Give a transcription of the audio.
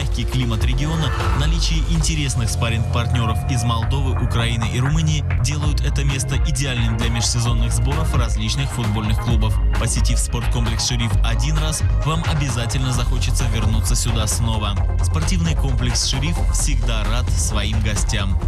мягкий климат региона, наличие интересных спарринг-партнеров из Молдовы, Украины и Румынии делают это место идеальным для межсезонных сборов различных футбольных клубов. Посетив спорткомплекс «Шериф» один раз, вам обязательно захочется вернуться сюда снова. Спортивный комплекс «Шериф» всегда рад своим гостям.